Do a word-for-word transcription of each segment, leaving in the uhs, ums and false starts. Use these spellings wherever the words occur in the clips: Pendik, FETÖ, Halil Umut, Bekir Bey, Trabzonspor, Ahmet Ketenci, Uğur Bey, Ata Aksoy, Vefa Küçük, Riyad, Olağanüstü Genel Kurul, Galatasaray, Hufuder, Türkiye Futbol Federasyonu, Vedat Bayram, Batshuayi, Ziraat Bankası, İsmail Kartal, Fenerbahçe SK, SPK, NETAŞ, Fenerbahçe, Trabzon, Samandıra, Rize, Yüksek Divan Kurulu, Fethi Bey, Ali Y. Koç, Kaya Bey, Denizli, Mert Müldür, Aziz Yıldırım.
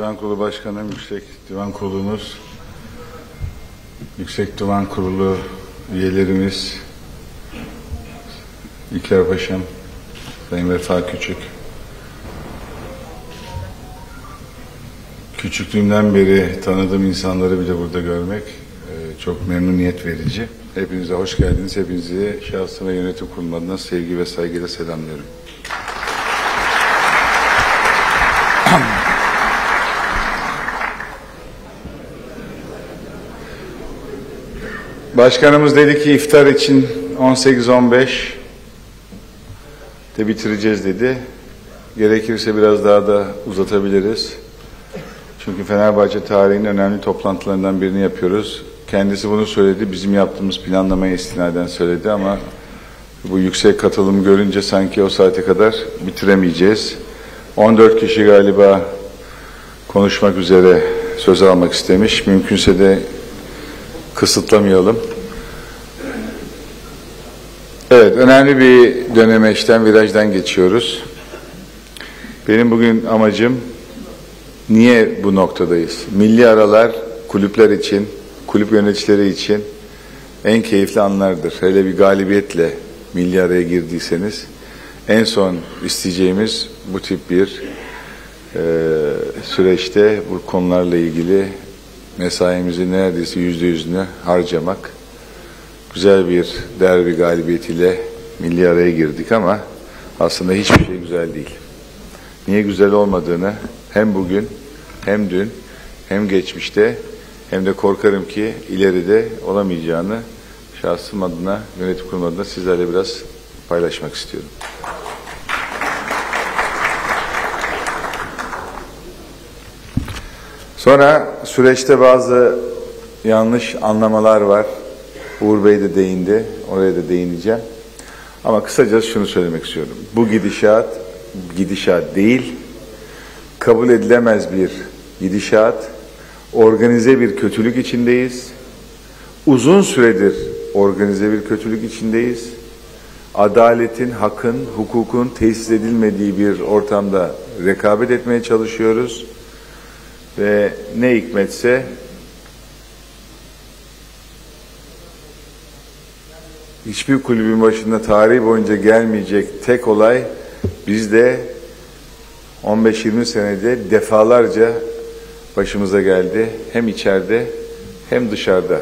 Divan Kurulu Başkanım, Yüksek Divan Kurulumuz, Yüksek Divan Kurulu üyelerimiz, İlker Başkan, Sayın Vefa Küçük. Küçüklüğümden beri tanıdığım insanları bile burada görmek çok memnuniyet verici. Hepinize hoş geldiniz. Hepinizi şahsım ve yönetim kurulum adına sevgi ve saygıyla selamlıyorum. Başkanımız dedi ki iftar için on sekiz on beşte bitireceğiz dedi. Gerekirse biraz daha da uzatabiliriz. Çünkü Fenerbahçe tarihinin önemli toplantılarından birini yapıyoruz. Kendisi bunu söyledi. Bizim yaptığımız planlamaya istinaden söyledi ama bu yüksek katılım görünce sanki o saate kadar bitiremeyeceğiz. on dört kişi galiba konuşmak üzere söz almak istemiş. Mümkünse de kısıtlamayalım. Evet, önemli bir dönemeçten, virajdan geçiyoruz. Benim bugün amacım niye bu noktadayız? Milli aralar kulüpler için, kulüp yöneticileri için en keyifli anlardır. Hele bir galibiyetle milli araya girdiyseniz en son isteyeceğimiz bu tip bir e, süreçte bu konularla ilgili mesaimizi neredeyse yüzde yüzünü harcamak. Güzel bir derbi galibiyetiyle milli araya girdik ama aslında hiçbir şey güzel değil. Niye güzel olmadığını hem bugün hem dün hem geçmişte hem de korkarım ki ileride olamayacağını şahsım adına, yönetim kurulu adına sizlerle biraz paylaşmak istiyorum. Sonra süreçte bazı yanlış anlamalar var. Uğur Bey de değindi. Oraya da değineceğim. Ama kısaca şunu söylemek istiyorum. Bu gidişat, gidişat değil, kabul edilemez bir gidişat. Organize bir kötülük içindeyiz. Uzun süredir organize bir kötülük içindeyiz. Adaletin, hakkın, hukukun tesis edilmediği bir ortamda rekabet etmeye çalışıyoruz. Ve ne hikmetse hiçbir kulübün başında tarih boyunca gelmeyecek tek olay bizde on beş yirmi senede defalarca başımıza geldi. Hem içeride hem dışarıda.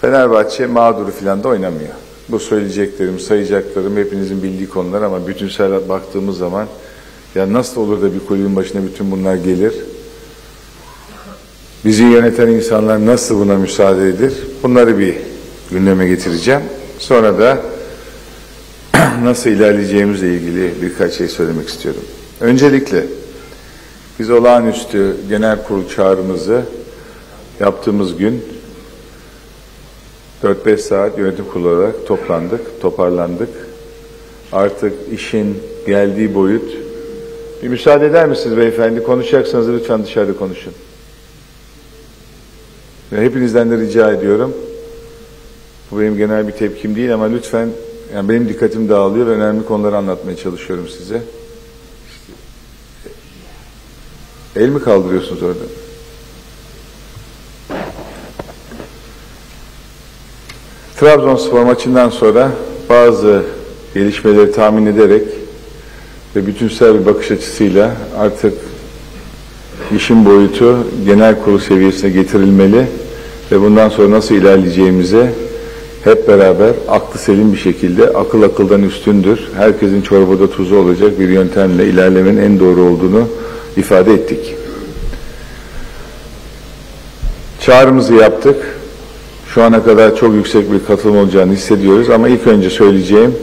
Fenerbahçe mağduru filan da oynamıyor. Bu söyleyeceklerim, sayacaklarım hepinizin bildiği konular ama bütünsel baktığımız zaman ya nasıl olur da bir kulübün başına bütün bunlar gelir? Bizi yöneten insanlar nasıl buna müsaade eder? Bunları bir gündeme getireceğim. Sonra da nasıl ilerleyeceğimizle ilgili birkaç şey söylemek istiyorum. Öncelikle biz olağanüstü genel kurul çağrımızı yaptığımız gün dört beş saat yönetim kurulu olarak toplandık, toparlandık. Artık işin geldiği boyut. Bir müsaade eder misiniz beyefendi? Konuşacaksanız lütfen dışarıda konuşun. Ve hepinizden de rica ediyorum. Bu benim genel bir tepkim değil ama lütfen, yani benim dikkatim dağılıyor ve önemli konuları anlatmaya çalışıyorum size. El mi kaldırıyorsunuz orada? Trabzonspor maçından sonra bazı gelişmeleri tahmin ederek ve bütünsel bir bakış açısıyla artık işin boyutu genel kurul seviyesine getirilmeli ve bundan sonra nasıl ilerleyeceğimize hep beraber aklı selim bir şekilde, akıl akıldan üstündür, herkesin çorbada tuzu olacak bir yöntemle ilerlemenin en doğru olduğunu ifade ettik. Çağrımızı yaptık. Şu ana kadar çok yüksek bir katılım olacağını hissediyoruz ama ilk önce söyleyeceğim,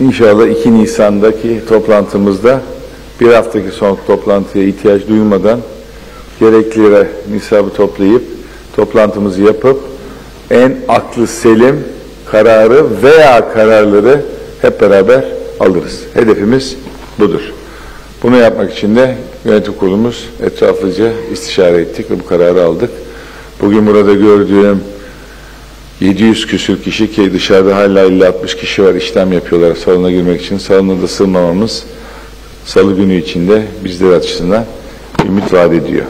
İnşallah iki Nisan'daki toplantımızda bir haftaki son toplantıya ihtiyaç duymadan gerekli nisabı toplayıp toplantımızı yapıp en aklı selim kararı veya kararları hep beraber alırız. Hedefimiz budur. Bunu yapmak için de yönetim kurulumuz etraflıca istişare ettik ve bu kararı aldık. Bugün burada gördüğüm yedi yüz küsür kişi ki dışarıda hala elli altmış kişi var, işlem yapıyorlar salona girmek için. Salona da sığmamamız Salı günü içinde bizler açısından ümit vaat ediyor.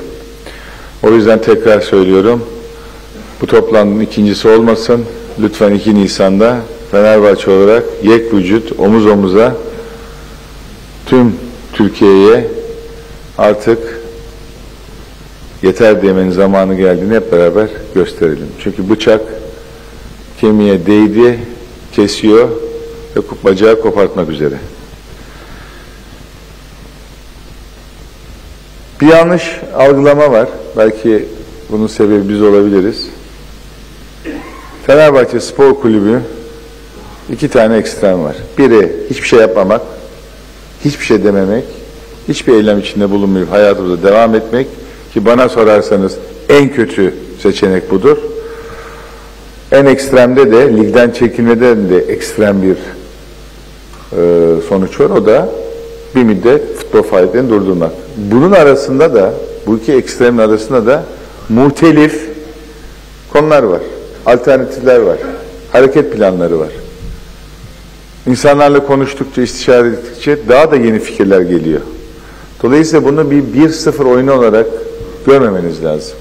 O yüzden tekrar söylüyorum, bu toplantının ikincisi olmasın. Lütfen iki Nisan'da Fenerbahçe olarak yek vücut, omuz omuza tüm Türkiye'ye artık yeter demenin zamanı geldiğini hep beraber gösterelim. Çünkü bıçak kemiğe değdi, kesiyor ve bacağı kopartmak üzere. Bir yanlış algılama var. Belki bunun sebebi biz olabiliriz. Fenerbahçe Spor Kulübü iki tane ekstrem var. Biri hiçbir şey yapmamak, hiçbir şey dememek, hiçbir eylem içinde bulunmayıp hayatımıza devam etmek ki bana sorarsanız en kötü seçenek budur. En ekstremde de ligden çekilmeden de ekstrem bir e, sonuç var. O da bir müddet futbol faaliyetlerini durdurmak. Bunun arasında da, bu iki ekstremin arasında da muhtelif konular var. Alternatifler var. Hareket planları var. İnsanlarla konuştukça, istişare ettikçe daha da yeni fikirler geliyor. Dolayısıyla bunu bir bir sıfır oyunu olarak görmemeniz lazım.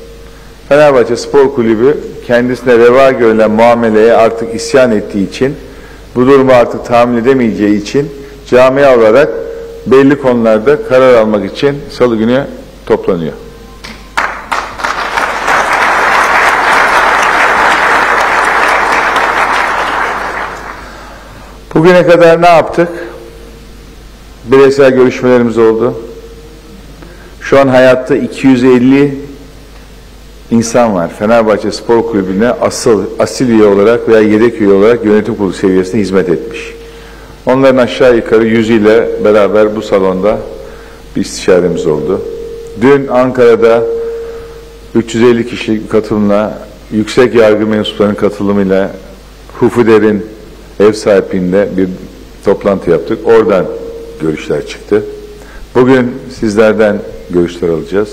Fenerbahçe Spor Kulübü kendisine reva görülen muameleye artık isyan ettiği için, bu durumu artık tahammül edemeyeceği için camia olarak belli konularda karar almak için salı günü toplanıyor. Bugüne kadar ne yaptık? Bireysel görüşmelerimiz oldu. Şu an hayatta iki yüz elli insan var. Fenerbahçe Spor Kulübü'ne asıl, asil üye olarak veya yedek üye olarak yönetim kurulu seviyesinde hizmet etmiş. Onların aşağı yukarı yüzüyle beraber bu salonda bir istişaremiz oldu. Dün Ankara'da üç yüz elli kişilik katılımla, yüksek yargı mensuplarının katılımıyla Hufuder'in ev sahipliğinde bir toplantı yaptık. Oradan görüşler çıktı. Bugün sizlerden görüşler alacağız.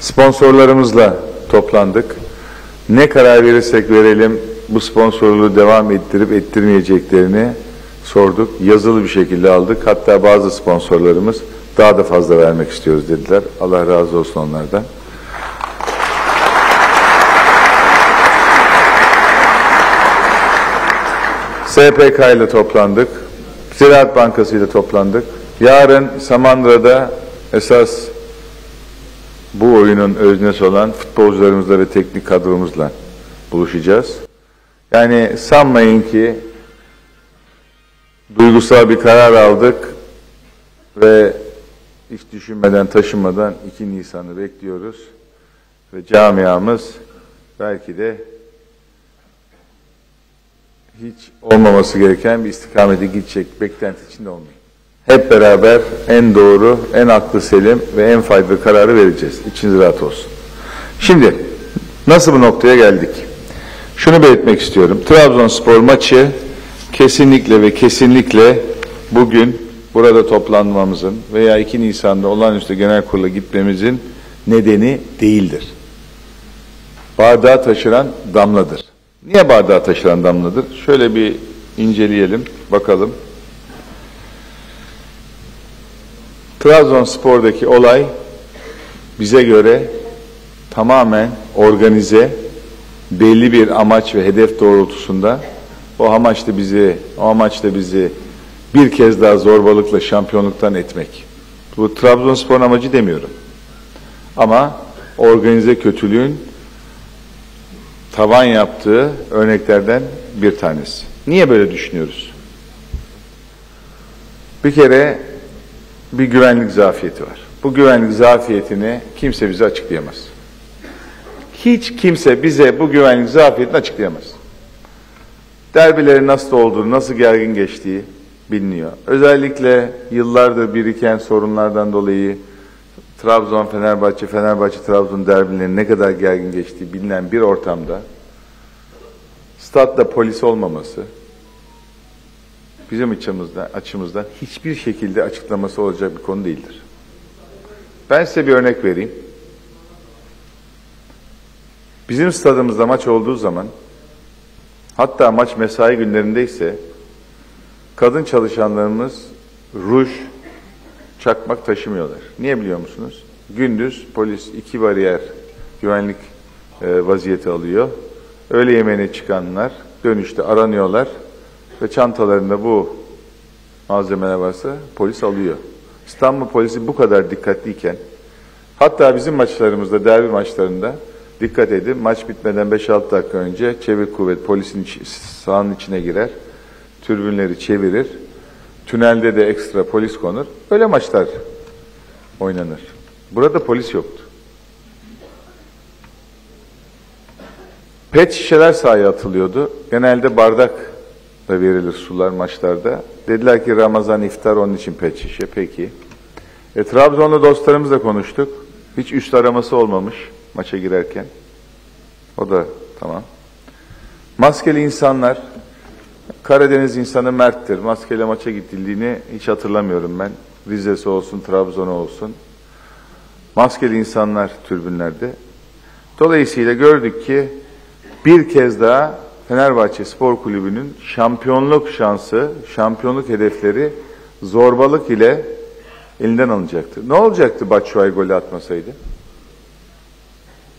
Sponsorlarımızla toplandık. Ne karar verirsek verelim bu sponsorluğu devam ettirip ettirmeyeceklerini sorduk. Yazılı bir şekilde aldık. Hatta bazı sponsorlarımız daha da fazla vermek istiyoruz dediler. Allah razı olsun onlardan. S P K ile toplandık. Ziraat Bankası ile toplandık. Yarın Samandıra'da esas bu oyunun öznesi olan futbolcularımızla ve teknik kadromuzla buluşacağız. Yani sanmayın ki duygusal bir karar aldık ve hiç düşünmeden, taşınmadan iki Nisan'ı bekliyoruz. Ve camiamız belki de hiç olmaması gereken bir istikamete gidecek beklenti içinde olmuyor. Hep beraber en doğru, en aklı selim ve en faydalı kararı vereceğiz. İçiniz rahat olsun. Şimdi nasıl bu noktaya geldik? Şunu belirtmek istiyorum. Trabzonspor maçı kesinlikle ve kesinlikle bugün burada toplanmamızın veya iki Nisan'da olağanüstü genel kurula gitmemizin nedeni değildir. Bardağı taşıran damladır. Niye bardağı taşıran damladır? Şöyle bir inceleyelim, bakalım. Trabzonspor'daki olay bize göre tamamen organize, belli bir amaç ve hedef doğrultusunda o amaçla bizi, o amaçla bizi bir kez daha zorbalıkla şampiyonluktan etmek. Bu Trabzonspor'un amacı demiyorum. Ama organize kötülüğün tavan yaptığı örneklerden bir tanesi. Niye böyle düşünüyoruz? Bir kere bir güvenlik zafiyeti var. Bu güvenlik zafiyetini kimse bize açıklayamaz. Hiç kimse bize bu güvenlik zafiyetini açıklayamaz. Derbilerin nasıl olduğu, nasıl gergin geçtiği biliniyor. Özellikle yıllardır biriken sorunlardan dolayı Trabzon, Fenerbahçe, Fenerbahçe, Trabzon derbilerinin ne kadar gergin geçtiği bilinen bir ortamda statta polis olmaması bizim açımızdan, açımızdan hiçbir şekilde açıklaması olacak bir konu değildir. Ben size bir örnek vereyim. Bizim stadımızda maç olduğu zaman, hatta maç mesai günlerindeyse kadın çalışanlarımız ruj, çakmak taşımıyorlar. Niye biliyor musunuz? Gündüz polis iki bariyer güvenlik e, vaziyeti alıyor. Öğle yemeğine çıkanlar dönüşte aranıyorlar ve çantalarında bu malzemeler varsa polis alıyor. İstanbul polisi bu kadar dikkatliyken, hatta bizim maçlarımızda, derbi maçlarında dikkat edin, maç bitmeden beş altı dakika önce çevik kuvvet polisin sahanın içine girer, türbünleri çevirir, tünelde de ekstra polis konur, öyle maçlar oynanır. Burada polis yoktu. Pet şişeler sahaya atılıyordu. Genelde bardak da verilir sular maçlarda. Dediler ki Ramazan iftar, onun için pet şişe. Peki. E, Trabzonlu dostlarımızla konuştuk. Hiç üst araması olmamış maça girerken. O da tamam. Maskeli insanlar, Karadeniz insanı merttir. Maskeyle maça gittiğini hiç hatırlamıyorum ben. Rize'si olsun, Trabzon'u olsun. Maskeli insanlar tribünlerde. Dolayısıyla gördük ki bir kez daha Fenerbahçe Spor Kulübü'nün şampiyonluk şansı, şampiyonluk hedefleri zorbalık ile elinden alınacaktı. Ne olacaktı Batshuayi golü atmasaydı?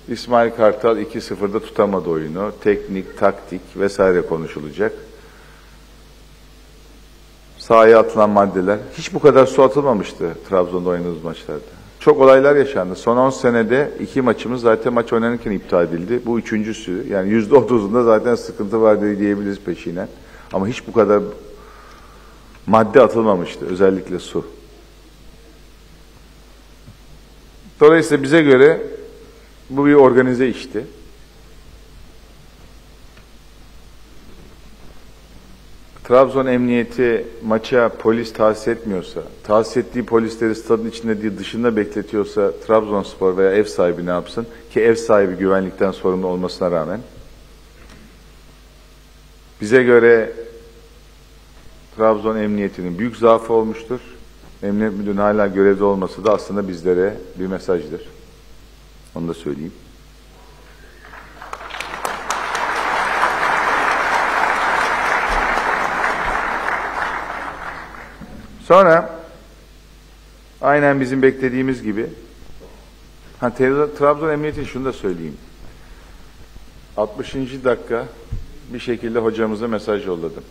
İsmail Kartal iki sıfırda tutamadı oyunu. Teknik, taktik vesaire konuşulacak. Sahaya atılan maddeler. Hiç bu kadar su atılmamıştı Trabzon'da oynadığımız maçlarda. Çok olaylar yaşandı. Son on senede iki maçımız zaten maç oynanırken iptal edildi. Bu üçüncüsü. Yani yüzde otuzunda zaten sıkıntı var diye diyebiliriz peşinen. Ama hiç bu kadar madde atılmamıştı. Özellikle su. Dolayısıyla bize göre bu bir organize işti. Trabzon Emniyeti maça polis tahsis etmiyorsa, tahsis ettiği polisleri stadın içinde değil dışında bekletiyorsa Trabzonspor veya ev sahibi ne yapsın? Ki ev sahibi güvenlikten sorumlu olmasına rağmen. Bize göre Trabzon Emniyeti'nin büyük zaafı olmuştur. Emniyet Müdürü'nün hala görevde olması da aslında bizlere bir mesajdır. Onu da söyleyeyim. Sonra aynen bizim beklediğimiz gibi ha, Trabzon Emniyeti şunu da söyleyeyim. altmışıncı dakika bir şekilde hocamıza mesaj yolladım.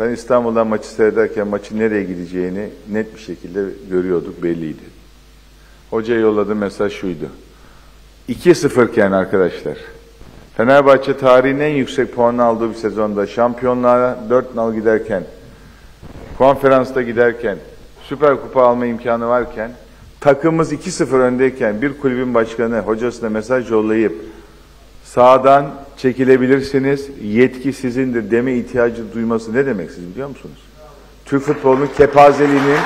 Ben İstanbul'dan maçı seyrederken maçın nereye gideceğini net bir şekilde görüyorduk, belliydi. Hocaya yolladığı mesaj şuydu. iki sıfır iken arkadaşlar Fenerbahçe tarihinin en yüksek puanını aldığı bir sezonda şampiyonlara dört nal giderken, konferansta giderken, Süper Kupa alma imkanı varken, takımımız iki sıfır öndeyken bir kulübün başkanı hocasına mesaj yollayıp sağdan çekilebilirsiniz, yetki sizindir deme ihtiyacı duyması ne demek siz biliyor musunuz? Türk futbolunun kepazeliğinin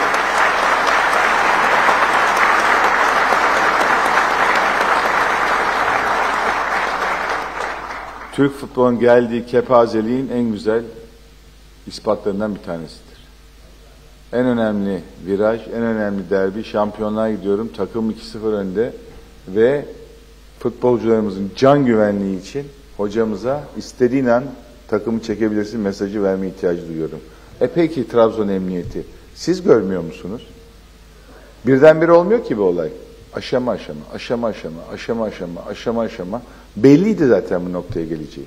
Türk futbolun geldiği kepazeliğin en güzel ispatlarından bir tanesi. En önemli viraj, en önemli derbi, şampiyonluğa gidiyorum. Takım iki sıfır önde ve futbolcularımızın can güvenliği için hocamıza istediğin an takımı çekebilirsin mesajı verme ihtiyacı duyuyorum. E peki Trabzon Emniyeti, siz görmüyor musunuz? Birdenbire olmuyor ki bu olay. Aşama aşama, aşama aşama, aşama aşama, aşama aşama. Belliydi zaten bu noktaya geleceği.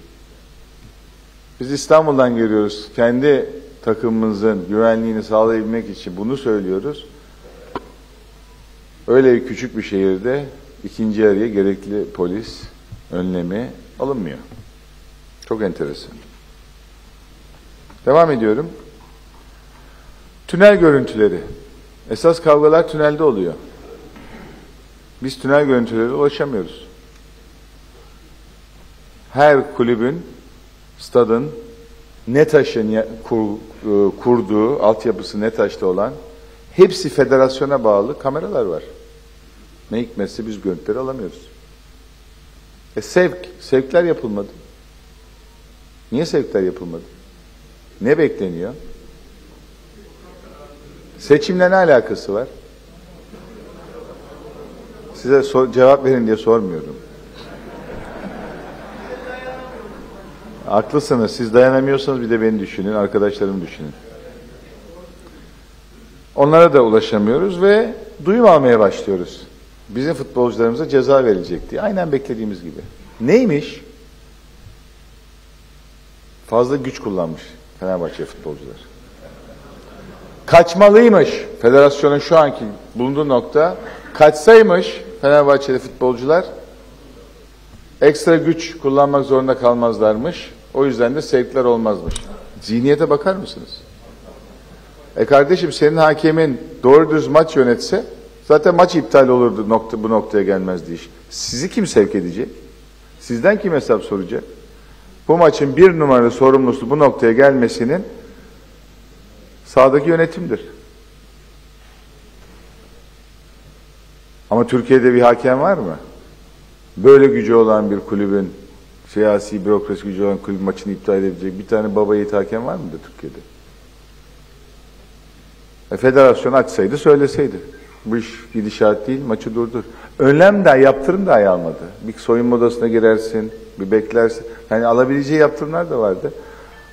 Biz İstanbul'dan görüyoruz. Kendi takımımızın güvenliğini sağlayabilmek için bunu söylüyoruz. Öyle küçük bir şehirde ikinci yarıya gerekli polis önlemi alınmıyor. Çok enteresan. Devam ediyorum. Tünel görüntüleri. Esas kavgalar tünelde oluyor. Biz tünel görüntülerine ulaşamıyoruz. Her kulübün, stadın NETAŞ'ın kur, kurduğu, altyapısı NETAŞ'ta olan, hepsi federasyona bağlı kameralar var. Ne hikmetse biz görüntüleri alamıyoruz. E sevk, sevkler yapılmadı. Niye sevkler yapılmadı? Ne bekleniyor? Seçimle ne alakası var? Size sor, cevap verin diye sormuyorum. Haklısınız. Siz dayanamıyorsanız bir de beni düşünün, arkadaşlarımı düşünün. Onlara da ulaşamıyoruz ve duyum almaya başlıyoruz. Bizim futbolcularımıza ceza verilecek diye. Aynen beklediğimiz gibi. Neymiş? Fazla güç kullanmış Fenerbahçe futbolcular. Kaçmalıymış. Federasyonun şu anki bulunduğu nokta, kaçsaymış Fenerbahçeli futbolcular ekstra güç kullanmak zorunda kalmazlarmış. O yüzden de sevkler olmazmış. Zihniyete bakar mısınız? E kardeşim, senin hakemin doğru düz maç yönetse zaten maç iptal olurdu, nokta, bu noktaya gelmezdi iş. Sizi kim sevk edecek? Sizden kim hesap soracak? Bu maçın bir numaralı sorumlusu bu noktaya gelmesinin sahadaki yönetimdir. Ama Türkiye'de bir hakem var mı? Böyle gücü olan bir kulübün, siyasi bürokrasi gücü olan kulüp maçını iptal edebilecek bir tane baba yiğit hakem var mıdır Türkiye'de? E, federasyon açsaydı, söyleseydi. Bu iş gidişat değil, maçı durdur. Önlem daha, yaptırım dahi almadı. Bir soyunma odasına girersin, bir beklersin. Yani alabileceği yaptırımlar da vardı.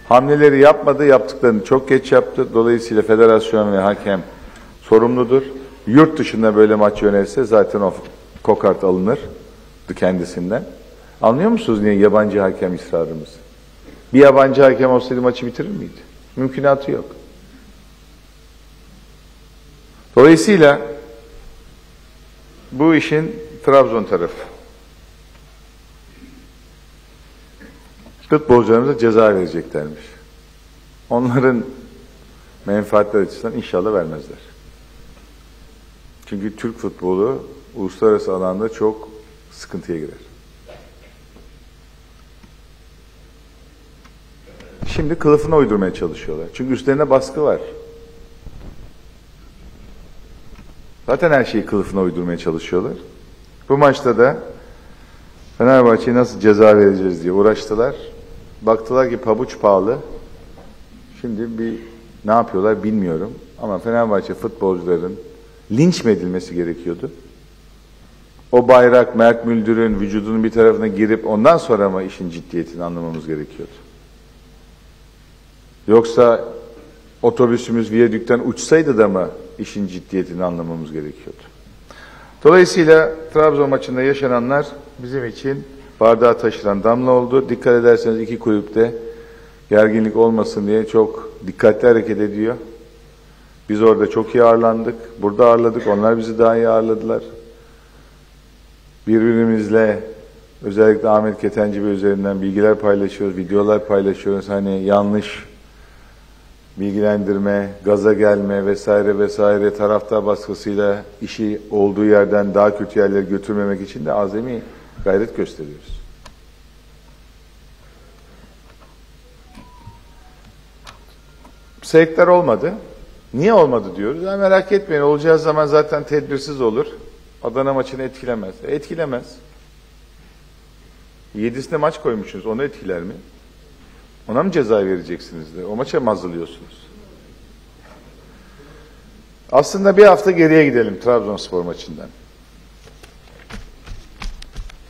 Hamleleri yapmadı, yaptıklarını çok geç yaptı. Dolayısıyla federasyon ve hakem sorumludur. Yurt dışında böyle maç yönelse zaten o kokart alınır kendisinden. Anlıyor musunuz niye yabancı hakem ısrarımız? Bir yabancı hakem olsaydı maçı bitirir miydi? Mümkünatı yok. Dolayısıyla bu işin Trabzon tarafı. Futbolcularımıza ceza vereceklermiş. Onların menfaatler açısından inşallah vermezler. Çünkü Türk futbolu uluslararası alanda çok sıkıntıya girer. Şimdi kılıfına uydurmaya çalışıyorlar. Çünkü üstlerine baskı var. Zaten her şeyi kılıfına uydurmaya çalışıyorlar. Bu maçta da Fenerbahçe'ye nasıl ceza vereceğiz diye uğraştılar. Baktılar ki pabuç pahalı. Şimdi bir ne yapıyorlar bilmiyorum. Ama Fenerbahçe futbolcuların linç mi edilmesi gerekiyordu? O bayrak Mert Müldür'ün vücudunun bir tarafına girip ondan sonra mı işin ciddiyetini anlamamız gerekiyordu? Yoksa otobüsümüz viyadükten uçsaydı da mı işin ciddiyetini anlamamız gerekiyordu? Dolayısıyla Trabzon maçında yaşananlar bizim için bardağı taşıran damla oldu. Dikkat ederseniz iki kulüpte gerginlik olmasın diye çok dikkatli hareket ediyor. Biz orada çok iyi ağırlandık. Burada ağırladık. Onlar bizi daha iyi ağırladılar. Birbirimizle özellikle Ahmet Ketenci Bey üzerinden bilgiler paylaşıyoruz, videolar paylaşıyoruz. Hani yanlış bilgilendirme, gaza gelme vesaire vesaire, taraftar baskısıyla işi olduğu yerden daha kötü yerlere götürmemek için de azami gayret gösteriyoruz. Sevkler olmadı. Niye olmadı diyoruz? Ya merak etmeyin, olacağı zaman zaten tedbirsiz olur. Adana maçını etkilemez. E, etkilemez. Yedisine maç koymuşsunuz, onu etkiler mi? Ona mı ceza vereceksiniz de? O maça mı hazırlıyorsunuz? Aslında bir hafta geriye gidelim Trabzonspor maçından.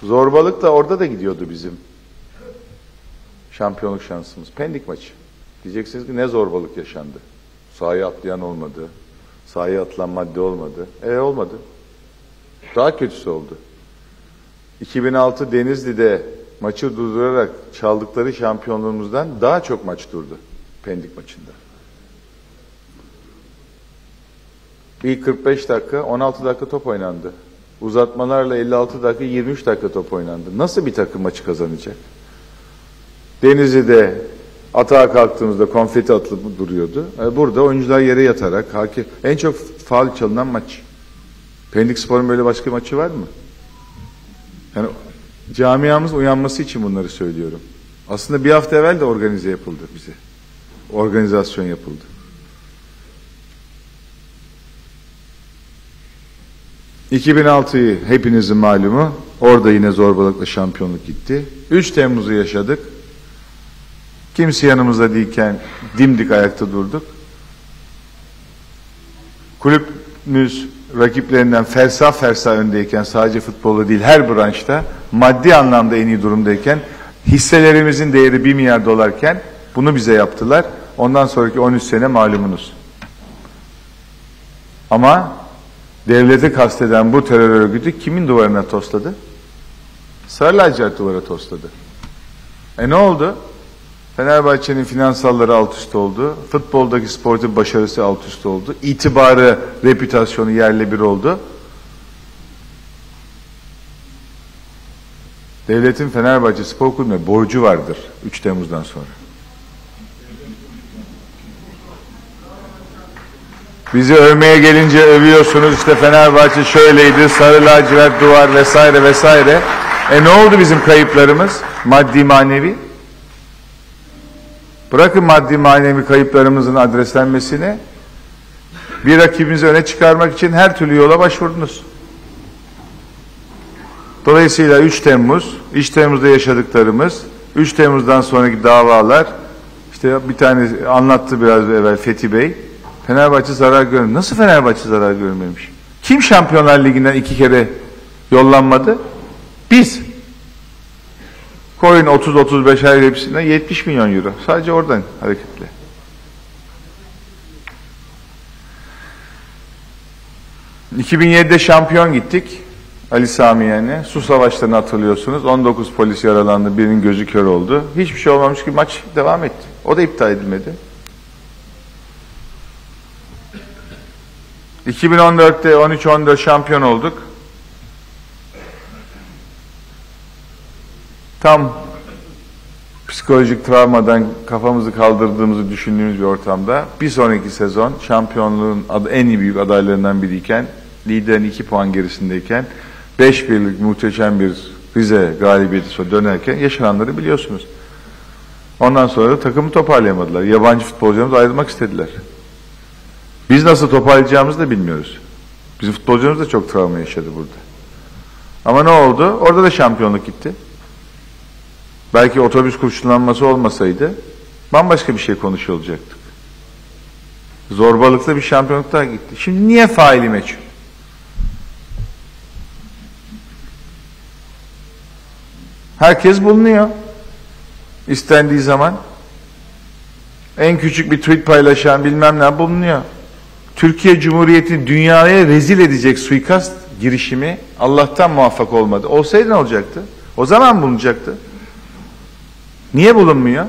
Zorbalık da orada da gidiyordu bizim şampiyonluk şansımız. Pendik maçı. Diyeceksiniz ki ne zorbalık yaşandı? Sahaya atlayan olmadı. Sahaya atılan madde olmadı. E olmadı. Daha kötüsü oldu. iki bin altı Denizli'de maçı durdurarak çaldıkları şampiyonluğumuzdan daha çok maç durdu Pendik maçında. İlk kırk beş dakika on altı dakika top oynandı. Uzatmalarla elli altı dakika yirmi üç dakika top oynandı. Nasıl bir takım maçı kazanacak? Denizli'de atağa kalktığımızda konfeti atılıp duruyordu. Burada oyuncular yere yatarak hakem, en çok faul çalınan maç. Pendikspor'un böyle başka maçı var mı? Yani camiamız uyanması için bunları söylüyorum. Aslında bir hafta evvel de organize yapıldı bize. Organizasyon yapıldı. iki bin altıyı hepinizin malumu. Orada yine zorbalıkla şampiyonluk gitti. üç Temmuz'u yaşadık. Kimse yanımızda değilken dimdik ayakta durduk. Kulübümüz rakiplerinden fersah fersah öndeyken, sadece futbolda değil her branşta maddi anlamda en iyi durumdayken, hisselerimizin değeri bir milyar dolarken bunu bize yaptılar. Ondan sonraki on üç sene malumunuz. Ama devleti kasteden bu terör örgütü kimin duvarına tosladı? Sarı lacivert duvara tosladı. E ne oldu? Fenerbahçe'nin finansalları alt üst oldu. Futboldaki sportif başarısı alt üst oldu. İtibarı, reputasyonu yerle bir oldu. Devletin Fenerbahçe Spor Kulübü'ne borcu vardır üç Temmuz'dan sonra. Bizi övmeye gelince övüyorsunuz, işte Fenerbahçe şöyleydi, sarı lacivert duvar vesaire vesaire. E ne oldu bizim kayıplarımız? Maddi manevi. Bırakın maddi manevi kayıplarımızın adreslenmesini, bir rakibimizi öne çıkarmak için her türlü yola başvurdunuz. Dolayısıyla üç Temmuz, üç Temmuz'da yaşadıklarımız, üç Temmuz'dan sonraki davalar, işte bir tane anlattı biraz evvel Fethi Bey, Fenerbahçe zarar görmemiş. Nasıl Fenerbahçe zarar görmemiş? Kim Şampiyonlar Ligi'nden iki kere yollanmadı? Biz. Koyun otuz otuz beş ayır hepsinden yetmiş milyon euro. Sadece oradan hareketle. iki bin yedi'de şampiyon gittik. Ali Sami yani. Su savaşlarını hatırlıyorsunuz. on dokuz polis yaralandı. Birinin gözü kör oldu. Hiçbir şey olmamış ki maç devam etti. O da iptal edilmedi. iki bin on dört'te on üç on dört şampiyon olduk. Tam psikolojik travmadan kafamızı kaldırdığımızı düşündüğümüz bir ortamda bir sonraki sezon şampiyonluğun en büyük adaylarından biriyken, liderin iki puan gerisindeyken beş birlik muhteşem bir Rize galibiyeti sonra dönerken yaşananları biliyorsunuz. Ondan sonra da takımı toparlayamadılar. Yabancı futbolcularımız ayrılmak istediler. Biz nasıl toparlayacağımızı da bilmiyoruz. Bizim futbolcularımız da çok travma yaşadı burada. Ama ne oldu? Orada da şampiyonluk gitti. Belki otobüs kurşunlanması olmasaydı bambaşka bir şey konuşuyor olacaktık. Zorbalıkla bir şampiyonluk daha gitti. Şimdi niye faili meçhul? Herkes bulunuyor. İstendiği zaman en küçük bir tweet paylaşan bilmem ne bulunuyor. Türkiye Cumhuriyeti dünyaya rezil edecek suikast girişimi Allah'tan muvaffak olmadı. Olsaydı ne olacaktı? O zaman bulunacaktı. Niye bulunmuyor?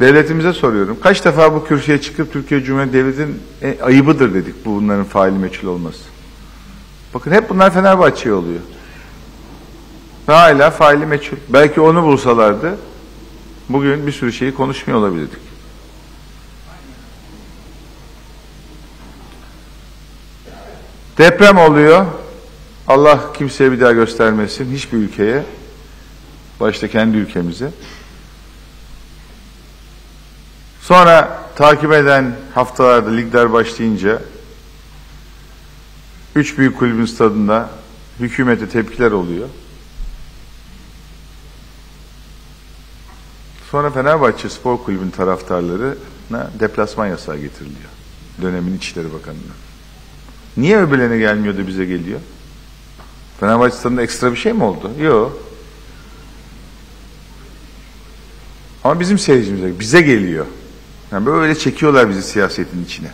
Devletimize soruyorum. Kaç defa bu kürsüye çıkıp Türkiye Cumhuriyeti Devleti'nin e, ayıbıdır dedik bu bunların faili meçhul olması. Bakın hep bunlar Fenerbahçe'ye oluyor. Ve hala faili meçhul. Belki onu bulsalardı bugün bir sürü şeyi konuşmuyor olabilirdik. Deprem oluyor. Allah kimseye bir daha göstermesin, hiçbir ülkeye, başta kendi ülkemize. Sonra takip eden haftalarda ligler başlayınca üç büyük kulübün stadında hükümete tepkiler oluyor. Sonra Fenerbahçe Spor Kulübü'nün taraftarlarına deplasman yasağı getiriliyor. Dönemin İçişleri Bakanı'na. Niye öbürlerine gelmiyor da bize geliyor? Fenerbahçe stadında ekstra bir şey mi oldu? Yok. Ama bizim seyircimize, bize geliyor. Yani böyle çekiyorlar bizi siyasetin içine.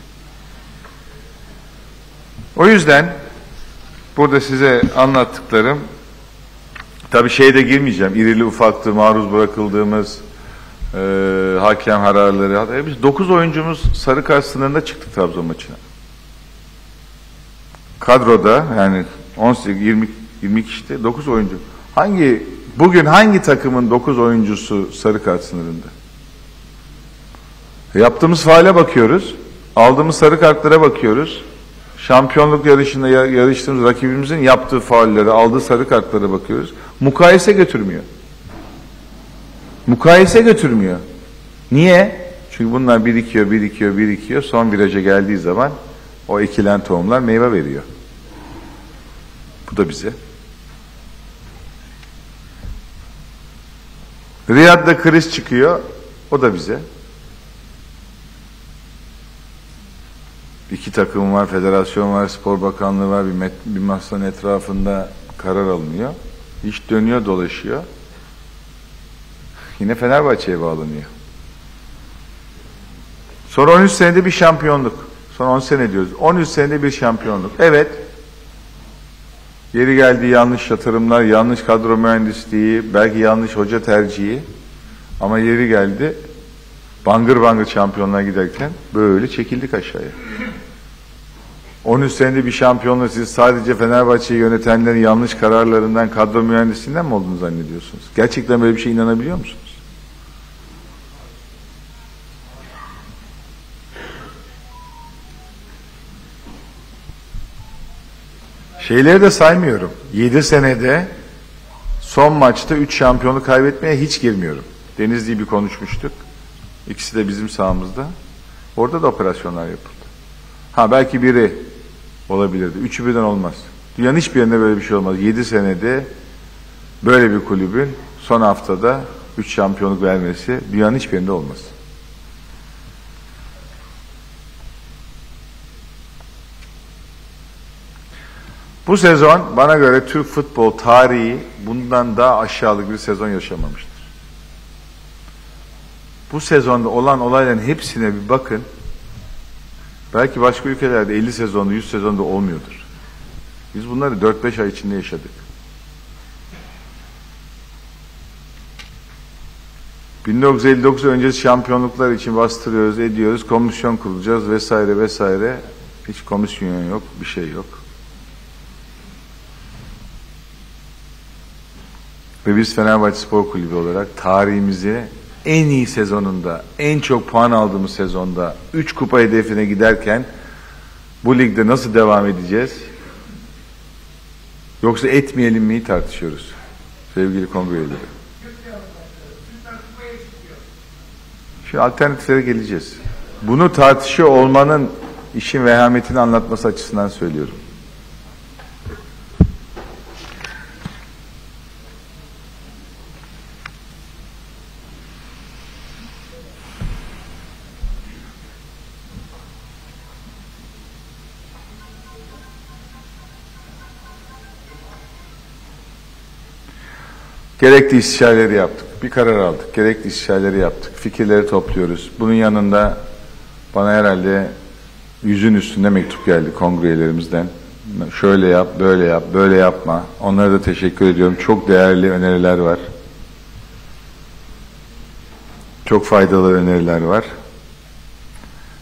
O yüzden burada size anlattıklarım, tabii şeye de girmeyeceğim, irili ufaklı, maruz bırakıldığımız e, hakem kararları. Biz dokuz oyuncumuz sarı kart sınırında çıktık Trabzon maçına. Kadroda yani on sekiz yirmi yirmi kişide dokuz oyuncu. Hangi bugün hangi takımın dokuz oyuncusu sarı kart sınırında? Yaptığımız faale bakıyoruz. Aldığımız sarı kartlara bakıyoruz. Şampiyonluk yarışında yarıştığımız rakibimizin yaptığı faallere, aldığı sarı kartlara bakıyoruz. Mukayese götürmüyor. Mukayese götürmüyor. Niye? Çünkü bunlar birikiyor, birikiyor, birikiyor. Son viraja geldiği zaman o ekilen tohumlar meyve veriyor. Bu da bize. Riyad'da kriz çıkıyor. O da bize. İki takım var, federasyon var, spor bakanlığı var. Bir, bir masanın etrafında karar alınıyor. İş dönüyor, dolaşıyor. Yine Fenerbahçe'ye bağlanıyor. Son on üç senede bir şampiyonluk. Son on sene diyoruz. on üç senede bir şampiyonluk. Evet. Yeri geldi yanlış yatırımlar, yanlış kadro mühendisliği, belki yanlış hoca tercihi. Ama yeri geldi bangır bangır şampiyonluğa giderken böyle çekildik aşağıya. on üç senede bir şampiyonluğu siz sadece Fenerbahçe'yi yönetenlerin yanlış kararlarından, kadro mühendisliğinden mi olduğunu zannediyorsunuz? Gerçekten böyle bir şeye inanabiliyor musunuz? Şeyleri de saymıyorum. yedi senede son maçta üç şampiyonu kaybetmeye hiç girmiyorum. Denizli'yi bir konuşmuştuk. İkisi de bizim sahamızda. Orada da operasyonlar yapıldı. Ha belki biri olabilirdi. Üçü birden olmaz. Dünyanın hiçbir yerinde böyle bir şey olmaz. yedi senede böyle bir kulübün son haftada üç şampiyonluk vermesi dünyanın hiçbir yerinde olmaz. Bu sezon bana göre Türk futbol tarihi bundan daha aşağılık bir sezon yaşamamıştır. Bu sezonda olan olayların hepsine bir bakın. Belki başka ülkelerde elli sezonda, yüz sezonda olmuyordur. Biz bunları dört beş ay içinde yaşadık. bin dokuz yüz elli dokuz öncesi şampiyonluklar için bastırıyoruz, ediyoruz, komisyon kuracağız vesaire vesaire. Hiç komisyon yok, bir şey yok. Ve biz Fenerbahçe Spor Kulübü olarak tarihimizi en iyi sezonunda, en çok puan aldığımız sezonda üç kupa hedefine giderken bu ligde nasıl devam edeceğiz? Yoksa etmeyelim mi tartışıyoruz sevgili kongre üyeleri. Şimdi alternatiflere geleceğiz. Bunu tartışıyor olmanın işin vehametini anlatması açısından söylüyorum. Gerekli istişareleri yaptık. Bir karar aldık. Gerekli istişareleri yaptık. Fikirleri topluyoruz. Bunun yanında bana herhalde yüzün üstünde mektup geldi kongrelerimizden. Şöyle yap, böyle yap, böyle yapma. Onlara da teşekkür ediyorum. Çok değerli öneriler var. Çok faydalı öneriler var.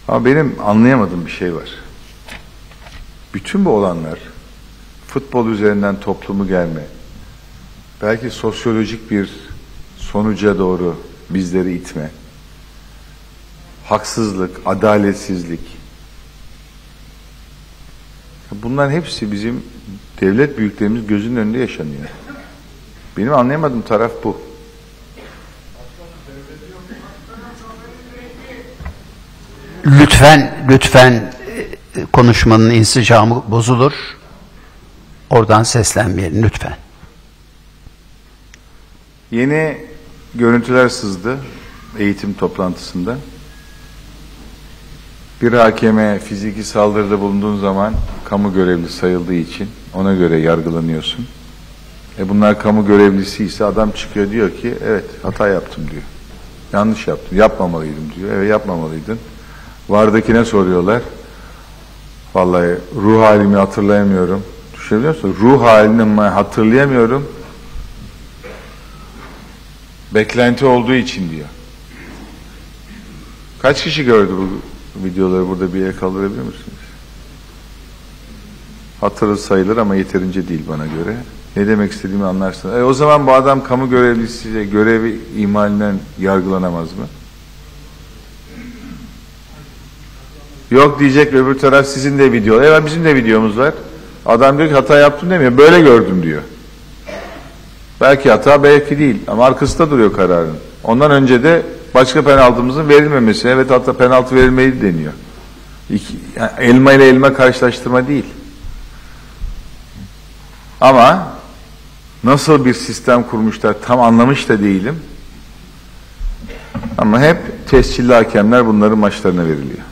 Ama benim anlayamadığım bir şey var. Bütün bu olanlar futbol üzerinden toplumu gelme, belki sosyolojik bir sonuca doğru bizleri itme, haksızlık, adaletsizlik, bunların hepsi bizim devlet büyüklerimiz gözünün önünde yaşanıyor. Benim anlayamadığım taraf bu. Lütfen, lütfen konuşmanın insicamı bozulur. Oradan seslenmeyelim lütfen. Yeni görüntüler sızdı eğitim toplantısında. Bir hakeme fiziki saldırıda bulunduğun zaman kamu görevlisi sayıldığı için ona göre yargılanıyorsun. E bunlar kamu görevlisi ise adam çıkıyor diyor ki evet hata yaptım diyor. Yanlış yaptım, yapmamalıydım diyor. Evet yapmamalıydın. Vardakine soruyorlar. Vallahi ruh halimi hatırlayamıyorum. Düşünebiliyor musun? Ruh halini hatırlayamıyorum. Beklenti olduğu için diyor. Kaç kişi gördü bu videoları burada bir yere kaldırabilir misiniz? Hatırı sayılır ama yeterince değil bana göre. Ne demek istediğimi anlarsınız. E o zaman bu adam kamu görevlisiyle görevi ihmalinden yargılanamaz mı? Yok diyecek öbür taraf sizin de video. Evet bizim de videomuz var. Adam diyor ki hata yaptım demiyor. Böyle gördüm diyor. Belki hata, belki değil. Ama arkasında duruyor kararın. Ondan önce de başka penaltımızın verilmemesi. Evet hatta penaltı verilmeli deniyor. İki, yani elma ile elma karşılaştırma değil. Ama nasıl bir sistem kurmuşlar tam anlamış da değilim. Ama hep tescilli hakemler bunların maçlarına veriliyor.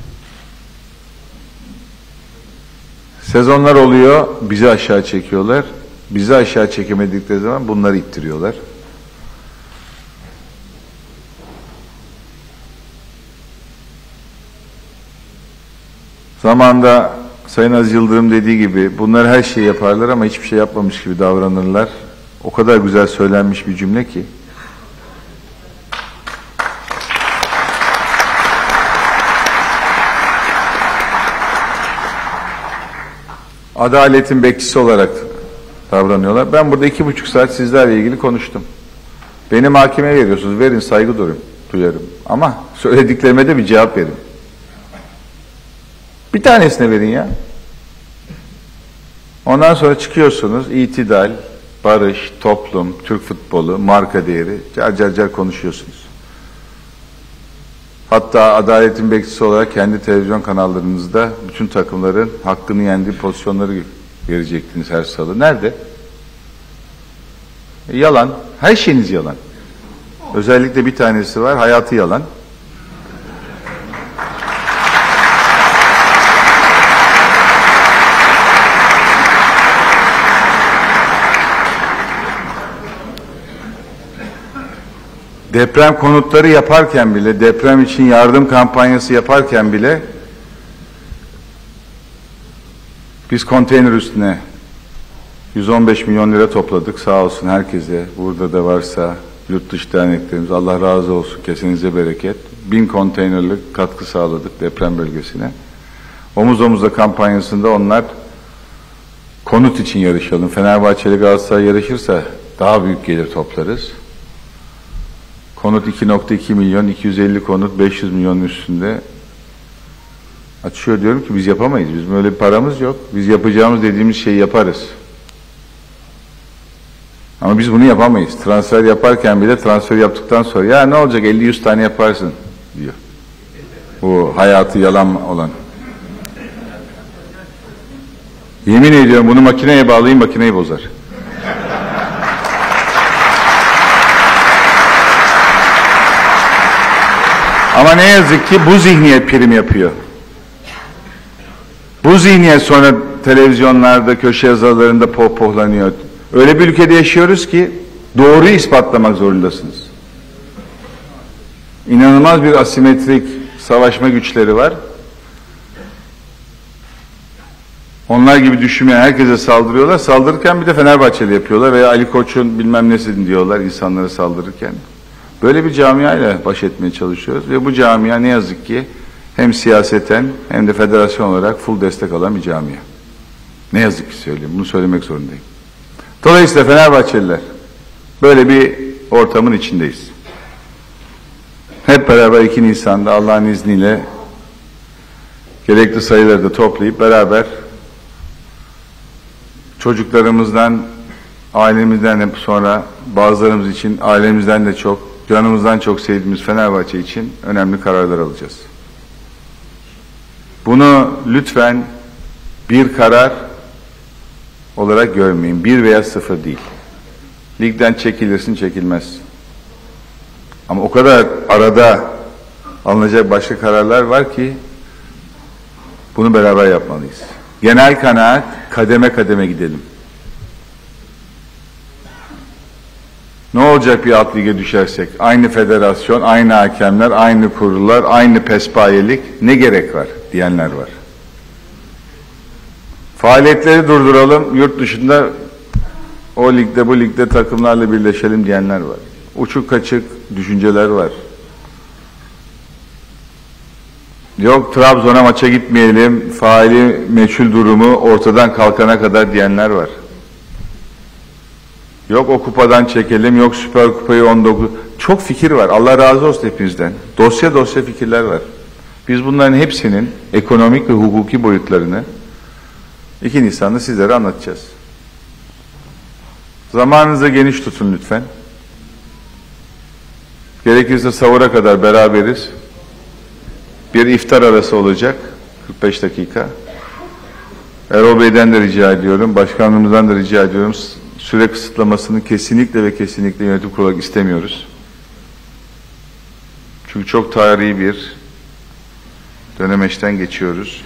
Sezonlar oluyor, bizi aşağı çekiyorlar. Bizi aşağı çekemedikleri zaman bunları ittiriyorlar. Zamanında Sayın Aziz Yıldırım dediği gibi bunlar her şeyi yaparlar ama hiçbir şey yapmamış gibi davranırlar. O kadar güzel söylenmiş bir cümle ki. Adaletin bekçisi olarak davranıyorlar. Ben burada iki buçuk saat sizlerle ilgili konuştum. Beni mahkemeye veriyorsunuz. Verin, saygı duyarım. duyarım. Ama söylediklerime de bir cevap verin. Bir tanesine verin ya. Ondan sonra çıkıyorsunuz. İtidal, barış, toplum, Türk futbolu, marka değeri. Car car car konuşuyorsunuz. Hatta adaletin bekçisi olarak kendi televizyon kanallarınızda bütün takımların hakkını yendiği pozisyonları verecektiniz her salı. Nerede? E, yalan. Her şeyiniz yalan. Özellikle bir tanesi var. Hayatı yalan. Deprem konutları yaparken bile, deprem için yardım kampanyası yaparken bile biz konteyner üstüne yüz on beş milyon lira topladık. Sağ olsun herkese, burada da varsa yurt dışı derneklerimiz, Allah razı olsun, kesinize bereket. Bin konteynerlik katkı sağladık deprem bölgesine. Omuz omuzda kampanyasında onlar konut için yarışalım. Fenerbahçe ile Galatasaray yarışırsa daha büyük gelir toplarız. Konut iki nokta iki milyon, iki yüz elli konut, beş yüz milyonun üstünde açıyor. Diyorum ki biz yapamayız. Bizim öyle bir paramız yok. Biz yapacağımız dediğimiz şeyi yaparız. Ama biz bunu yapamayız. Transfer yaparken bile transfer yaptıktan sonra ya ne olacak elli yüz tane yaparsın diyor. Bu hayatı yalan olan. Yemin ediyorum bunu makineye bağlayayım, makineyi bozar. Ama ne yazık ki bu zihniyet prim yapıyor. Bu zihniyet sonra televizyonlarda, köşe yazılarında pohpohlanıyor. Öyle bir ülkede yaşıyoruz ki doğruyu ispatlamak zorundasınız. İnanılmaz bir asimetrik savaşma güçleri var. Onlar gibi düşünmeyen herkese saldırıyorlar. Saldırırken bir de Fenerbahçeli yapıyorlar veya Ali Koç'un bilmem nesini diyorlar insanlara saldırırken. Böyle bir camiayla baş etmeye çalışıyoruz ve bu camia ne yazık ki hem siyaseten hem de federasyon olarak full destek alan bir camia. Ne yazık ki söyleyeyim, bunu söylemek zorundayım. Dolayısıyla Fenerbahçeliler, böyle bir ortamın içindeyiz. Hep beraber iki Nisan'da Allah'ın izniyle gerekli sayıları da toplayıp beraber çocuklarımızdan, ailemizden, hep sonra bazılarımız için ailemizden de çok, canımızdan çok sevdiğimiz Fenerbahçe için önemli kararlar alacağız. Bunu lütfen bir karar olarak görmeyin. Bir veya sıfır değil. Ligden çekilirsin, çekilmez. Ama o kadar arada alınacak başka kararlar var ki bunu beraber yapmalıyız. Genel kanaat, kademe kademe gidelim. Ne olacak bir alt lige düşersek? Aynı federasyon, aynı hakemler, aynı kurullar, aynı pespayelik, ne gerek var diyenler var. Faaliyetleri durduralım, yurt dışında o ligde bu ligde takımlarla birleşelim diyenler var. Uçuk kaçık düşünceler var. Yok Trabzon'a maça gitmeyelim, faali meçhul durumu ortadan kalkana kadar diyenler var. Yok o kupadan çekelim, yok Süper Kupayı on dokuz. Çok fikir var. Allah razı olsun hepinizden. Dosya dosya fikirler var. Biz bunların hepsinin ekonomik ve hukuki boyutlarını iki Nisan'da sizlere anlatacağız. Zamanınızı geniş tutun lütfen. Gerekirse sahura kadar beraberiz. Bir iftar arası olacak. kırk beş dakika. Erol Bey'den de rica ediyorum. Başkanlığımızdan da rica ediyorum. Süre kısıtlamasını kesinlikle ve kesinlikle yönetim kurulu istemiyoruz. Çünkü çok tarihi bir dönemeçten geçiyoruz.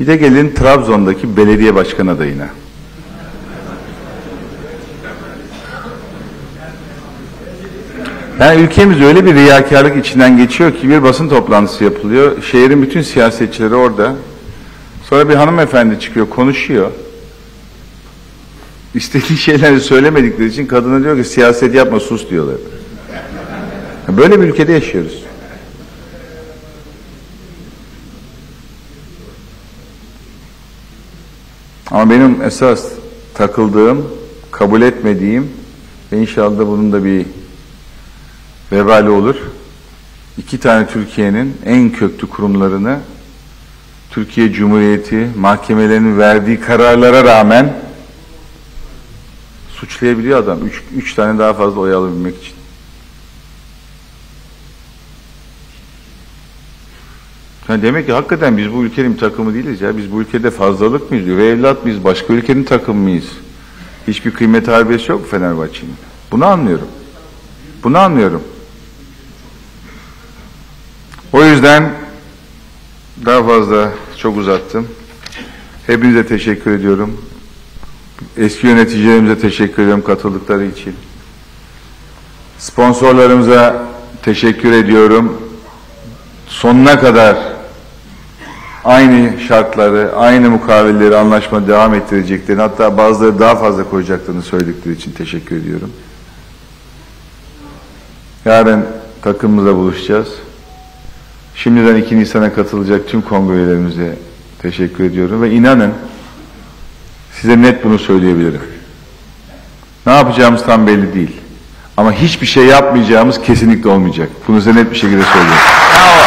Bir de gelin Trabzon'daki belediye başkan adayına. Yani ülkemiz öyle bir riyakarlık içinden geçiyor ki bir basın toplantısı yapılıyor. Şehrin bütün siyasetçileri orada. Sonra bir hanımefendi çıkıyor, konuşuyor. İstediği şeyleri söylemedikleri için kadına diyor ki siyaset yapma, sus diyorlar. Böyle bir ülkede yaşıyoruz. Ama benim esas takıldığım, kabul etmediğim ve inşallah bunun da bir vebali olur. İki tane Türkiye'nin en köklü kurumlarını Türkiye Cumhuriyeti mahkemelerinin verdiği kararlara rağmen suçlayabiliyor adam. Üç, üç tane daha fazla oy alabilmek için. Yani demek ki hakikaten biz bu ülkenin takımı değiliz ya. Biz bu ülkede fazlalık mıyız? Ve evlat mıyız? Başka ülkenin takımı mıyız? Hiçbir kıymet harbiyesi yok mu Fenerbahçe'nin? Bunu anlıyorum. Bunu anlıyorum. O yüzden daha fazla çok uzattım. Hepinize teşekkür ediyorum. Eski yöneticilerimize teşekkür ediyorum katıldıkları için. Sponsorlarımıza teşekkür ediyorum. Sonuna kadar aynı şartları, aynı mukavelleri, anlaşma devam ettireceklerini, hatta bazıları daha fazla koyacaklarını söyledikleri için teşekkür ediyorum. Yarın takımımızla buluşacağız. Şimdiden iki Nisan'a katılacak tüm kongre üyelerimize teşekkür ediyorum ve inanın size net bunu söyleyebilirim. Ne yapacağımız tam belli değil. Ama hiçbir şey yapmayacağımız kesinlikle olmayacak. Bunu size net bir şekilde söylüyorum. Bravo.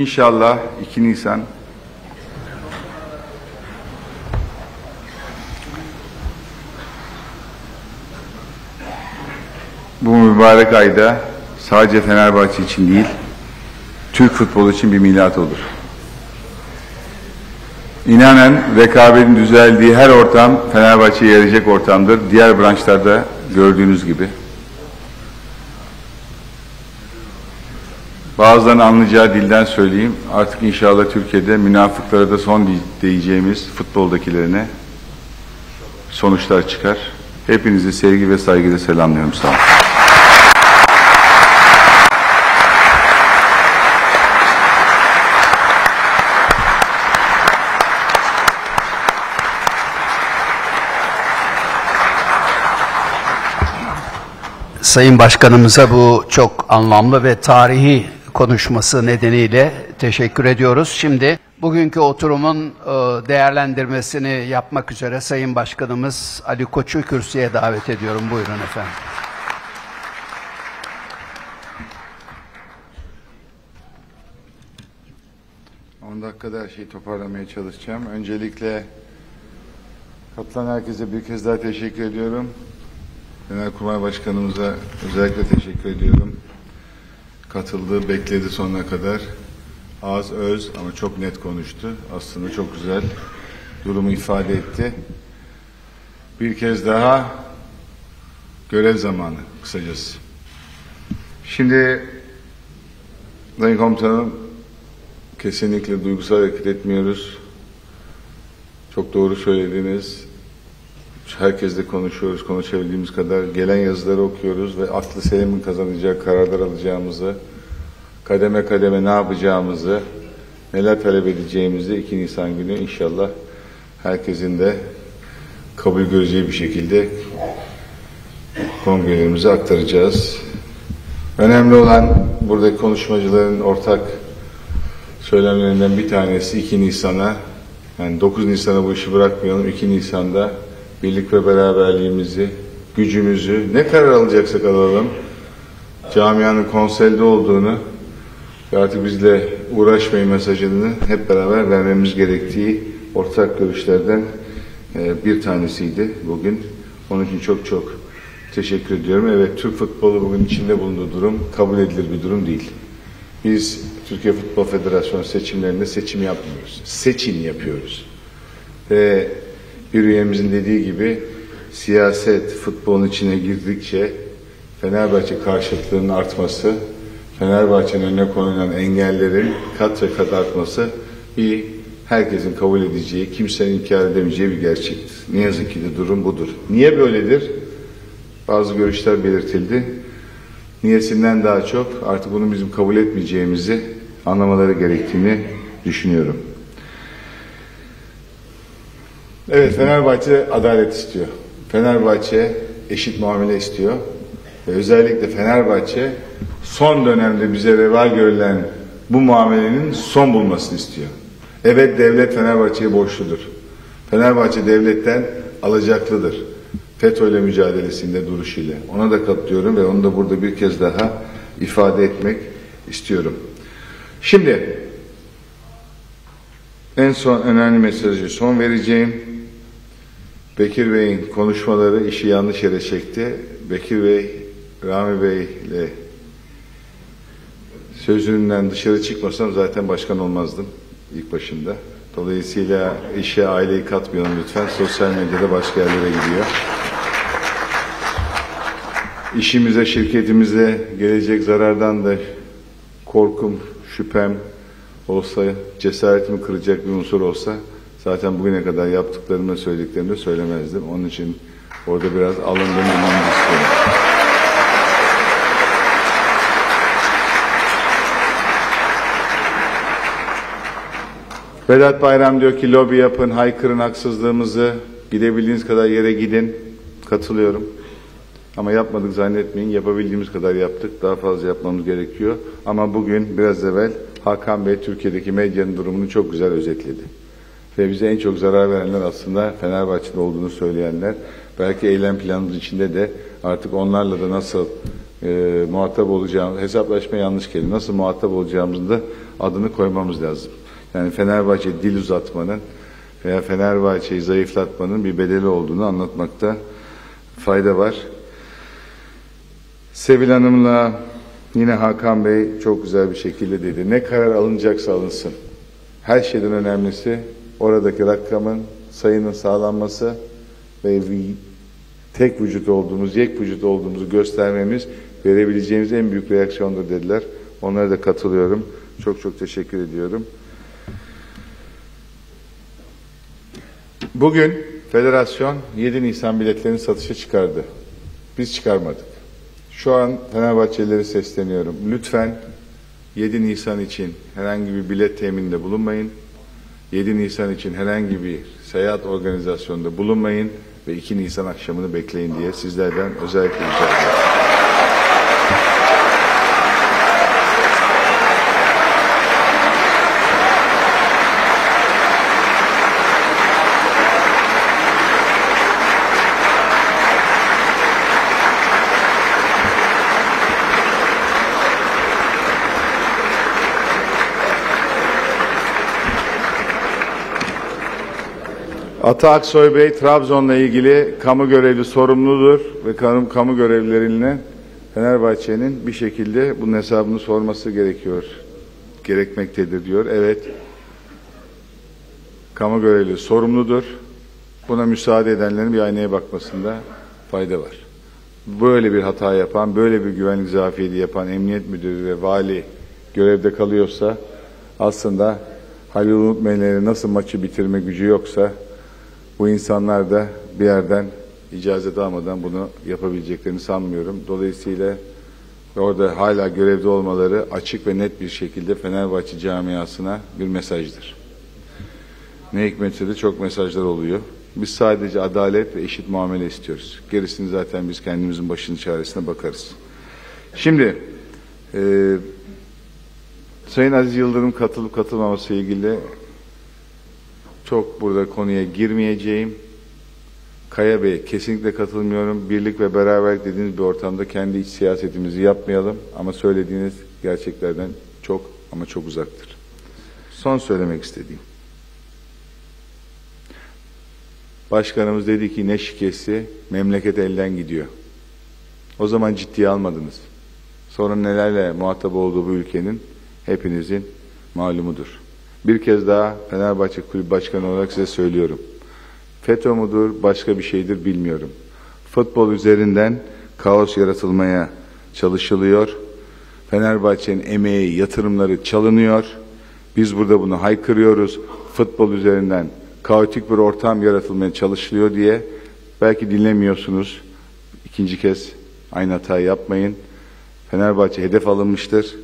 İnşallah iki Nisan bu mübarek ayda sadece Fenerbahçe için değil, Türk futbolu için bir milat olur. İnanen rekabetin düzeldiği her ortam Fenerbahçe'ye yarayacak ortamdır. Diğer branşlarda gördüğünüz gibi. Bazılarının anlayacağı dilden söyleyeyim. Artık inşallah Türkiye'de münafıklara da son diyeceğimiz futboldakilerine sonuçlar çıkar. Hepinizi sevgi ve saygıyla selamlıyorum. Sağ olun. Sayın Başkanımıza bu çok anlamlı ve tarihi konuşması nedeniyle teşekkür ediyoruz. Şimdi bugünkü oturumun değerlendirmesini yapmak üzere Sayın Başkanımız Ali Koç'u kürsüye davet ediyorum. Buyurun efendim. on dakikada her şeyi toparlamaya çalışacağım. Öncelikle katılan herkese bir kez daha teşekkür ediyorum. Genelkurmay Başkanımıza özellikle teşekkür ediyorum. Katıldı, bekledi sonuna kadar. Az öz ama çok net konuştu. Aslında çok güzel durumu ifade etti. Bir kez daha görev zamanı kısacası. Şimdi Sayın Komutanım, kesinlikle duygusal hareket etmiyoruz. Çok doğru söylediniz. Herkesle konuşuyoruz, konuşabildiğimiz kadar. Gelen yazıları okuyoruz ve aklı selimin kazanacağı kararlar alacağımızı, kademe kademe ne yapacağımızı, neler talep edeceğimizi iki Nisan günü inşallah herkesin de kabul göreceği bir şekilde kongrelerimize aktaracağız. Önemli olan buradaki konuşmacıların ortak söylemlerinden bir tanesi iki Nisan'a, yani dokuz Nisan'a bu işi bırakmayalım, iki Nisan'da birlik ve beraberliğimizi, gücümüzü, ne karar alacaksak alalım, camianın konselde olduğunu ve artık bizle uğraşmayın mesajını hep beraber vermemiz gerektiği ortak görüşlerden bir tanesiydi bugün. Onun için çok çok teşekkür ediyorum. Evet, Türk futbolu bugün içinde bulunduğu durum kabul edilir bir durum değil. Biz Türkiye Futbol Federasyonu seçimlerinde seçim yapmıyoruz. Seçim yapıyoruz. Ve bir üyemizin dediği gibi siyaset futbolun içine girdikçe Fenerbahçe karşıtlığının artması, Fenerbahçe'nin önüne konulan engellerin kat ve kat artması bir herkesin kabul edeceği, kimsenin inkar edemeyeceği bir gerçektir. Ne yazık ki de durum budur. Niye böyledir? Bazı görüşler belirtildi. Niyesinden daha çok artık bunu bizim kabul etmeyeceğimizi anlamaları gerektiğini düşünüyorum. Evet, Fenerbahçe adalet istiyor. Fenerbahçe eşit muamele istiyor. Ve özellikle Fenerbahçe son dönemde bize reva görülen bu muamelenin son bulmasını istiyor. Evet, devlet Fenerbahçe'ye borçludur. Fenerbahçe devletten alacaklıdır. FETÖ'yle mücadelesinde duruşuyla. Ona da katılıyorum ve onu da burada bir kez daha ifade etmek istiyorum. Şimdi en son önemli mesajı son vereceğim. Bekir Bey'in konuşmaları işi yanlış yere çekti. Bekir Bey, Rami Bey ile sözünden dışarı çıkmasam zaten başkan olmazdım ilk başında. Dolayısıyla işe aileyi katmayalım lütfen. Sosyal medyada başka yerlere gidiyor. İşimize, şirketimize gelecek zarardan da korkum, şüphem olsa, cesaretimi kıracak bir unsur olsa zaten bugüne kadar yaptıklarımı, söylediklerimi söylemezdim. Onun için orada biraz alındığımı istiyorum. Vedat Bayram diyor ki lobi yapın, haykırın haksızlığımızı, gidebildiğiniz kadar yere gidin. Katılıyorum. Ama yapmadık zannetmeyin. Yapabildiğimiz kadar yaptık. Daha fazla yapmamız gerekiyor. Ama bugün biraz evvel Hakan Bey Türkiye'deki medyanın durumunu çok güzel özetledi. Ve bize en çok zarar verenler aslında Fenerbahçe'de olduğunu söyleyenler. Belki eylem planımız içinde de artık onlarla da nasıl e, muhatap olacağımız, hesaplaşma yanlış kelime, nasıl muhatap olacağımızın da adını koymamız lazım. Yani Fenerbahçe dil uzatmanın veya Fenerbahçe'yi zayıflatmanın bir bedeli olduğunu anlatmakta fayda var. Sevil Hanım'la yine Hakan Bey çok güzel bir şekilde dedi. Ne karar alınacaksa alınsın. Her şeyden önemlisi oradaki rakamın, sayının sağlanması ve tek vücut olduğumuz, yek vücut olduğumuzu göstermemiz verebileceğimiz en büyük reaksiyondur dediler. Onlara da katılıyorum. Çok çok teşekkür ediyorum. Bugün federasyon yedi Nisan biletlerini satışa çıkardı. Biz çıkarmadık. Şu an Fenerbahçelilere sesleniyorum. Lütfen yedi Nisan için herhangi bir bilet temininde bulunmayın. yedi Nisan için herhangi bir seyahat organizasyonunda bulunmayın ve iki Nisan akşamını bekleyin diye sizlerden özellikle rica ediyorum. Ata Aksoy Bey Trabzon'la ilgili kamu görevli sorumludur ve kamu görevlilerine Fenerbahçe'nin bir şekilde bunun hesabını sorması gerekiyor, gerekmektedir diyor. Evet, kamu görevli sorumludur. Buna müsaade edenlerin bir aynaya bakmasında fayda var. Böyle bir hata yapan, böyle bir güvenlik zafiyeti yapan emniyet müdürü ve vali görevde kalıyorsa aslında Halil Umut Bey'lerin nasıl maçı bitirme gücü yoksa bu insanlar da bir yerden icazet almadan bunu yapabileceklerini sanmıyorum. Dolayısıyla orada hala görevde olmaları açık ve net bir şekilde Fenerbahçe camiasına bir mesajdır. Ne hikmetse de çok mesajlar oluyor. Biz sadece adalet ve eşit muamele istiyoruz. Gerisini zaten biz kendimizin başının çaresine bakarız. Şimdi e, Sayın Aziz Yıldırım katılıp katılmaması ile ilgili çok burada konuya girmeyeceğim. Kaya Bey, kesinlikle katılmıyorum. Birlik ve beraberlik dediğiniz bir ortamda kendi iç siyasetimizi yapmayalım. Ama söylediğiniz gerçeklerden çok ama çok uzaktır. Son söylemek istediğim. Başkanımız dedi ki ne şikesi, memleket elden gidiyor. O zaman ciddiye almadınız. Sonra nelerle muhatap olduğu bu ülkenin hepinizin malumudur. Bir kez daha Fenerbahçe Kulübü Başkanı olarak size söylüyorum. FETÖ mudur, başka bir şeydir bilmiyorum. Futbol üzerinden kaos yaratılmaya çalışılıyor. Fenerbahçe'nin emeği, yatırımları çalınıyor. Biz burada bunu haykırıyoruz. Futbol üzerinden kaotik bir ortam yaratılmaya çalışılıyor diye. Belki dinlemiyorsunuz. İkinci kez aynı hatayı yapmayın. Fenerbahçe hedef alınmıştır.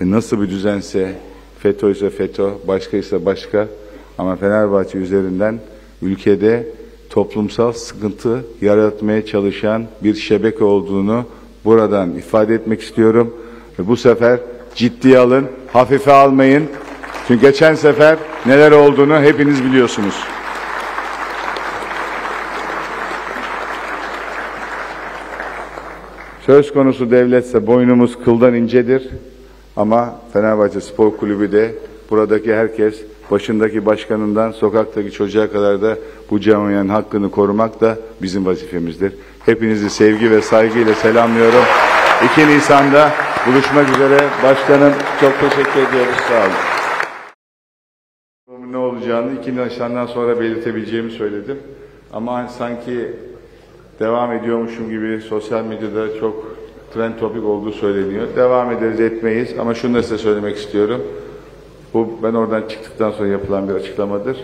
Ve nasıl bir düzense, FETÖ ise FETÖ, başka ise başka. Ama Fenerbahçe üzerinden ülkede toplumsal sıkıntı yaratmaya çalışan bir şebeke olduğunu buradan ifade etmek istiyorum. Ve bu sefer ciddiye alın, hafife almayın. Çünkü geçen sefer neler olduğunu hepiniz biliyorsunuz. Söz konusu devletse boynumuz kıldan incedir. Ama Fenerbahçe Spor Kulübü de, buradaki herkes, başındaki başkanından sokaktaki çocuğa kadar da bu camianın hakkını korumak da bizim vazifemizdir. Hepinizi sevgi ve saygıyla selamlıyorum. iki Nisan'da buluşmak üzere. Başkanım, çok teşekkür ediyoruz. Sağ olun. Ne olacağını iki Nisan'dan sonra belirtebileceğimi söyledim. Ama sanki devam ediyormuşum gibi sosyal medyada çok trend topik olduğu söyleniyor. Devam ederiz, etmeyiz. Ama şunu da size söylemek istiyorum. Bu ben oradan çıktıktan sonra yapılan bir açıklamadır.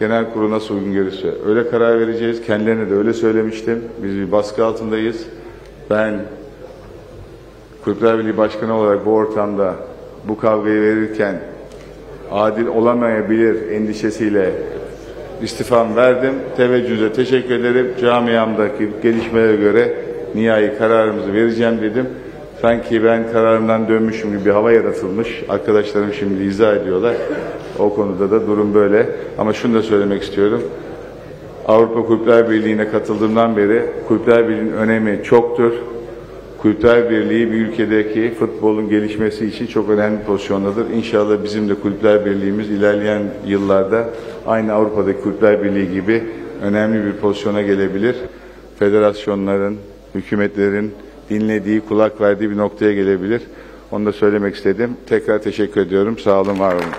Genel kurul nasıl uygun görürse öyle karar vereceğiz. Kendilerine de öyle söylemiştim. Biz bir baskı altındayız. Ben Kulüpler Birliği Başkanı olarak bu ortamda bu kavgayı verirken adil olamayabilir endişesiyle istifam verdim. Teveccühünüze teşekkür ederim. Camiamdaki gelişmelere göre nihai kararımızı vereceğim dedim. Sanki ben kararımdan dönmüşüm gibi bir hava yaratılmış. Arkadaşlarım şimdi izah ediyorlar. O konuda da durum böyle. Ama şunu da söylemek istiyorum. Avrupa Kulüpler Birliği'ne katıldığımdan beri Kulüpler Birliği'nin önemi çoktur. Kulüpler Birliği bir ülkedeki futbolun gelişmesi için çok önemli bir pozisyondadır. İnşallah bizim de Kulüpler Birliği'miz ilerleyen yıllarda aynı Avrupa'daki Kulüpler Birliği gibi önemli bir pozisyona gelebilir. Federasyonların, hükümetlerin dinlediği, kulak verdiği bir noktaya gelebilir. Onu da söylemek istedim. Tekrar teşekkür ediyorum. Sağ olun, var olun.